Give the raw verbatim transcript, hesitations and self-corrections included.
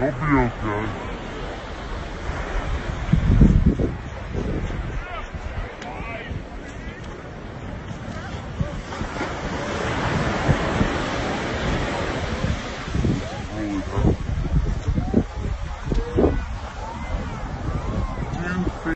You'll be okay.